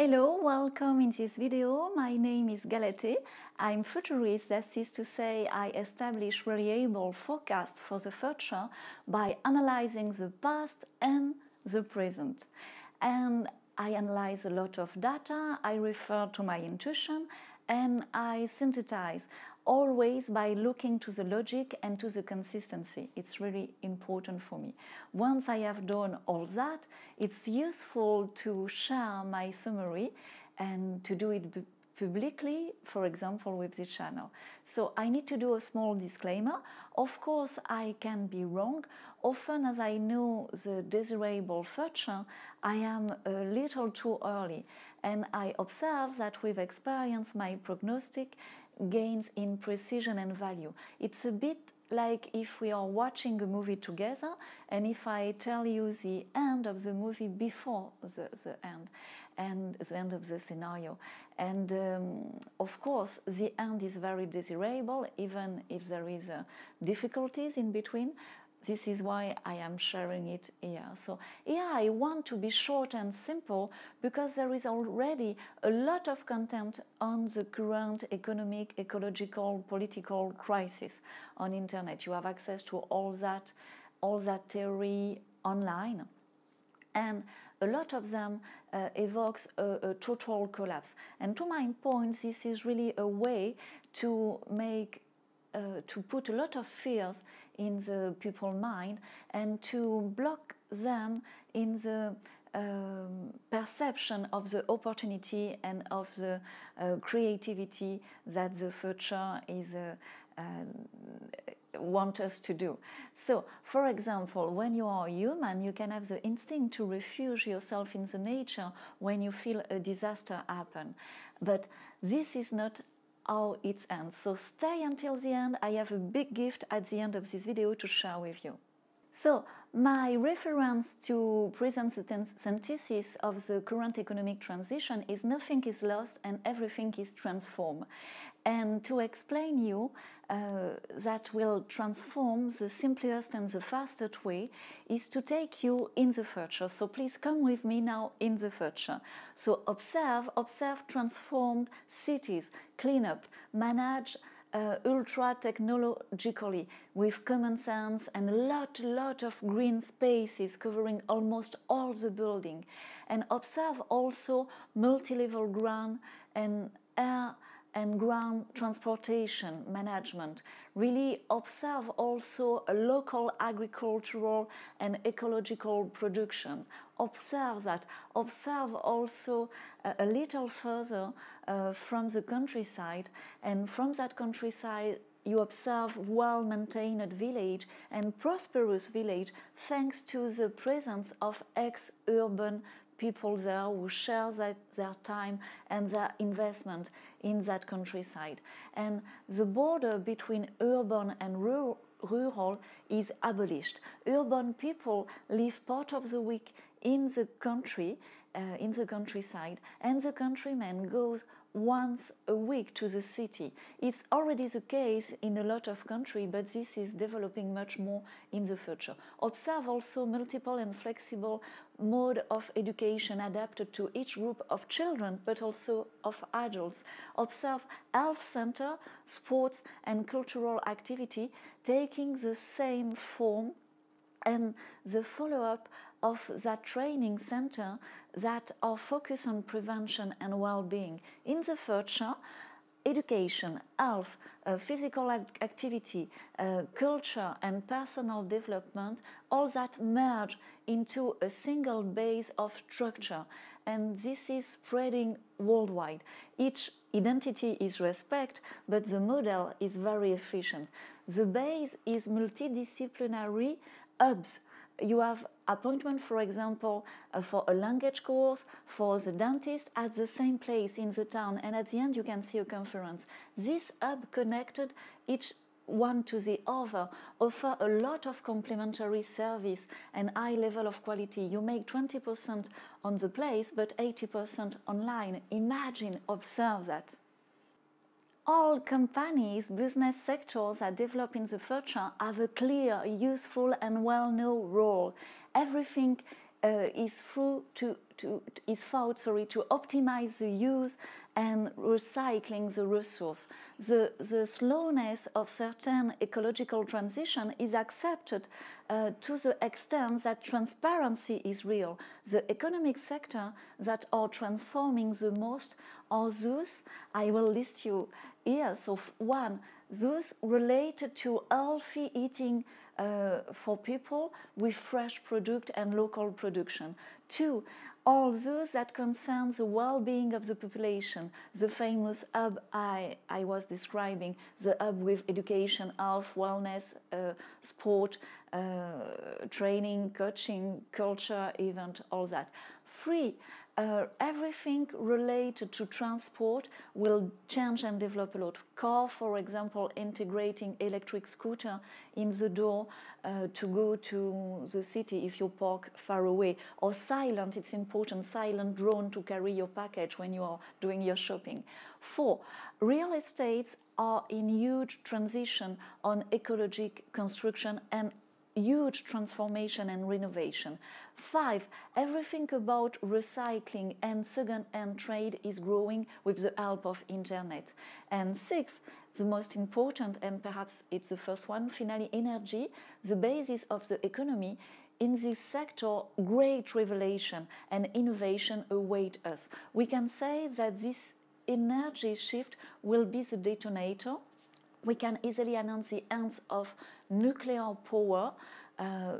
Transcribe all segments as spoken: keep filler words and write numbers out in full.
Hello, welcome in this video. My name is Galatée. I'm futurist, that is to say I establish reliable forecasts for the future by analyzing the past and the present. And I analyze a lot of data, I refer to my intuition, and I synthesize, always by looking to the logic and to the consistency. It's really important for me. Once I have done all that, it's useful to share my summary and to do it publicly, for example, with this channel. So I need to do a small disclaimer. Of course, I can be wrong. Often, as I know the desirable future, I am a little too early. And I observe that with experience, my prognostic gains in precision and value. It's a bit like if we are watching a movie together, and if I tell you the end of the movie before the, the end, and the end of the scenario. And um, of course, the end is very desirable, even if there is uh, difficulties in between. This is why I am sharing it here. So yeah, I want to be short and simple because there is already a lot of content on the current economic, ecological, political crisis on internet. You have access to all that, all that theory online. And a lot of them uh, evokes a, a total collapse. And to my point, this is really a way to make Uh, to put a lot of fears in the people's mind and to block them in the um, perception of the opportunity and of the uh, creativity that the future is uh, uh, want us to do. So, for example, when you are human, you can have the instinct to refuge yourself in the nature when you feel a disaster happen. But this is not how it ends. So stay until the end. I have a big gift at the end of this video to share with you. So my reference to Prism's synthesis of the current economic transition is nothing is lost and everything is transformed. And to explain you uh, that will transform the simplest and the fastest way is to take you in the future. So please come with me now in the future. So observe, observe transformed cities, clean up, manage, Uh, ultra-technologically, with common sense and a lot, lot of green spaces covering almost all the building. And observe also multi-level ground and air and ground transportation management. Really observe also a local agricultural and ecological production. Observe that. Observe also uh, a little further uh, from the countryside, and from that countryside you observe well-maintained village and prosperous village thanks to the presence of ex-urban people there who share that, their time and their investment in that countryside. And the border between urban and rural, rural is abolished. Urban people live part of the week in the country, uh, in the countryside, and the countryman goes once a week to the city. It's already the case in a lot of countries, but this is developing much more in the future. Observe also multiple and flexible mode of education adapted to each group of children, but also of adults. Observe health center, sports and cultural activity taking the same form, and the follow-up of that training center that are focused on prevention and well-being. In the future, education, health, uh, physical activity, uh, culture and personal development, all that merge into a single base of structure. And this is spreading worldwide. Each identity is respect, but the model is very efficient. The base is multidisciplinary hubs. You have appointment, for example, uh, for a language course, for the dentist at the same place in the town, and at the end you can see a conference. This hub connected each one to the other, offer a lot of complementary service and high level of quality. You make twenty percent on the place, but eighty percent online. Imagine, observe that. All companies, business sectors that develop in the future have a clear, useful and well-known role. Everything uh, is through to, to, is thought, sorry, to optimize the use and recycling the resource. The, the slowness of certain ecological transition is accepted uh, to the extent that transparency is real. The economic sector that are transforming the most are those, I will list you here, so one, those related to healthy eating uh, for people with fresh product and local production. Two, all those that concern the well-being of the population, the famous hub I, I was describing, the hub with education, health, wellness, uh, sport, uh, training, coaching, culture, event, all that. Three, uh, everything related to transport will change and develop a lot. Car, for example, integrating electric scooter in the door uh, to go to the city if you park far away. Or silent, it's important. Silent drone to carry your package when you are doing your shopping. Four, real estates are in huge transition on ecologic construction and huge transformation and renovation. Five, everything about recycling and second-hand trade is growing with the help of internet. And six, the most important, and perhaps it's the first one, finally energy, the basis of the economy. In this sector, great revelation and innovation await us. We can say that this energy shift will be the detonator. We can easily announce the end of nuclear power uh,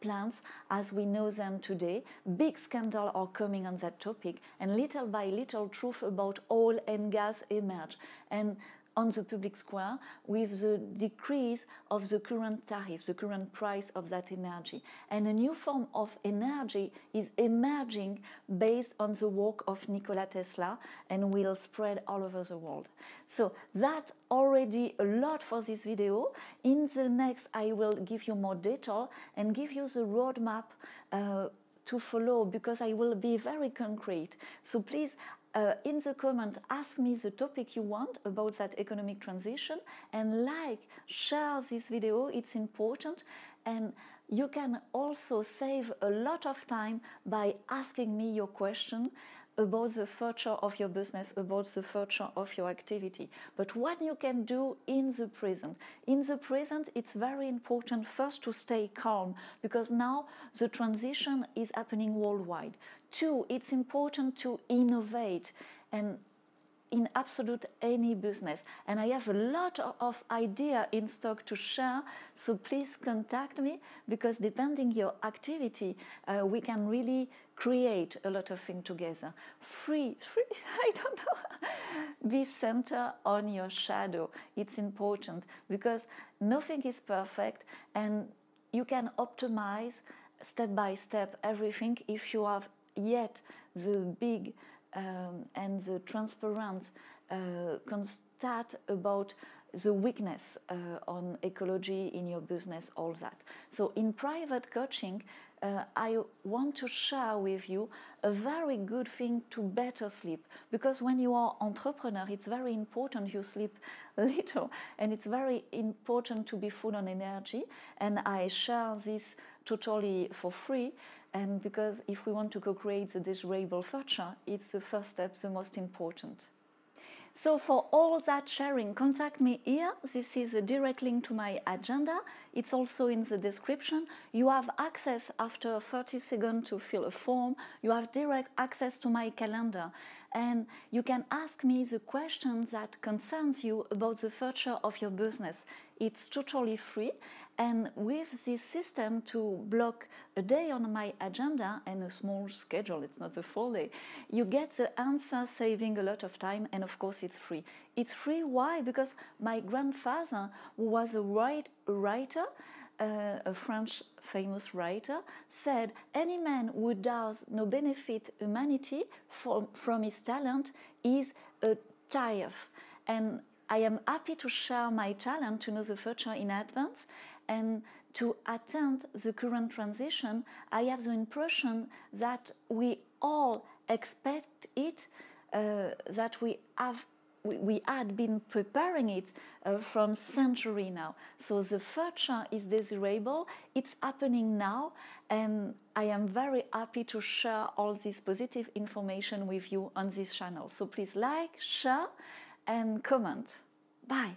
plants as we know them today. Big scandals are coming on that topic, and little by little, truth about oil and gas emerge. And on the public square with the decrease of the current tariff, the current price of that energy. And a new form of energy is emerging based on the work of Nikola Tesla and will spread all over the world. So that already a lot for this video. In the next, I will give you more detail and give you the roadmap uh, to follow, because I will be very concrete. So please, Uh, in the comment, ask me the topic you want about that economic transition, and like, share this video, it's important. And you can also save a lot of time by asking me your question about the future of your business, about the future of your activity. But what you can do in the present. In the present, it's very important first to stay calm, because now the transition is happening worldwide. Two, it's important to innovate and in absolute any business. And I have a lot of idea in stock to share, so please contact me, because depending your activity, uh, we can really create a lot of things together. Free, free, I don't know. Be centered on your shadow. It's important, because nothing is perfect, and you can optimize step by step everything if you have yet the big Um, and the transparent uh, constat about the weakness uh, on ecology in your business, all that. So in private coaching, uh, I want to share with you a very good thing to better sleep, because when you are entrepreneur, it's very important you sleep little, and it's very important to be full on energy, and I share this totally for free. And because if we want to co-create the desirable future, it's the first step, the most important. So for all that sharing, contact me here. This is a direct link to my agenda. It's also in the description. You have access after thirty seconds to fill a form. You have direct access to my calendar. And you can ask me the question that concerns you about the future of your business. It's totally free. And with this system to block a day on my agenda and a small schedule, it's not the full day, you get the answer saving a lot of time, and of course it's free. It's free, why? Because my grandfather, who was a writer, uh, a French famous writer, said, any man who does no benefit humanity from, from his talent is a tithe. And I am happy to share my talent to know the future in advance, and to attend the current transition. I have the impression that we all expect it, uh, that we have we, we had been preparing it uh, from century now. So the future is desirable, it's happening now, and I am very happy to share all this positive information with you on this channel. So please like, share, and comment. Bye!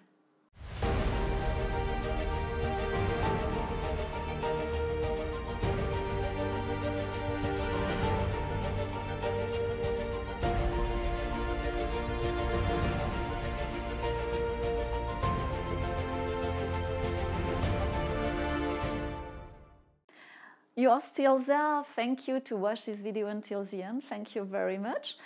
You are still there. Thank you to watch this video until the end. Thank you very much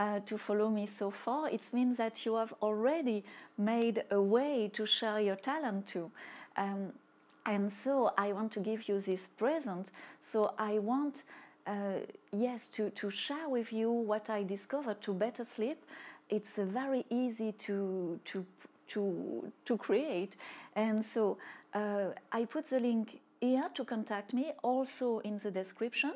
uh, to follow me so far. It means that you have already made a way to share your talent too. Um, and so I want to give you this present. So I want, uh, yes, to, to share with you what I discovered to better sleep. It's uh, very easy to, to, to, to create. And so uh, I put the link here to contact me, also in the description.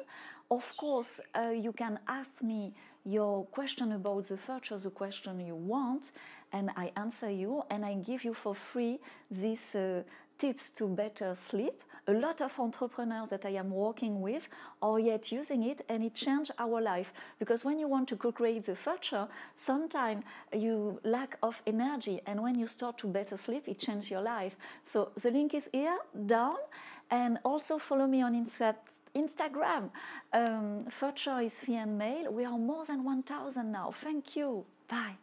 Of course, uh, you can ask me your question about the future, the question you want, and I answer you, and I give you for free these uh, tips to better sleep. A lot of entrepreneurs that I am working with are yet using it, and it changed our life, because when you want to co-create the future, sometimes you lack of energy, and when you start to better sleep, it changes your life. So the link is here, down, and also follow me on Insta Instagram, um, Future is Fe and Male. We are more than one thousand now. Thank you. Bye.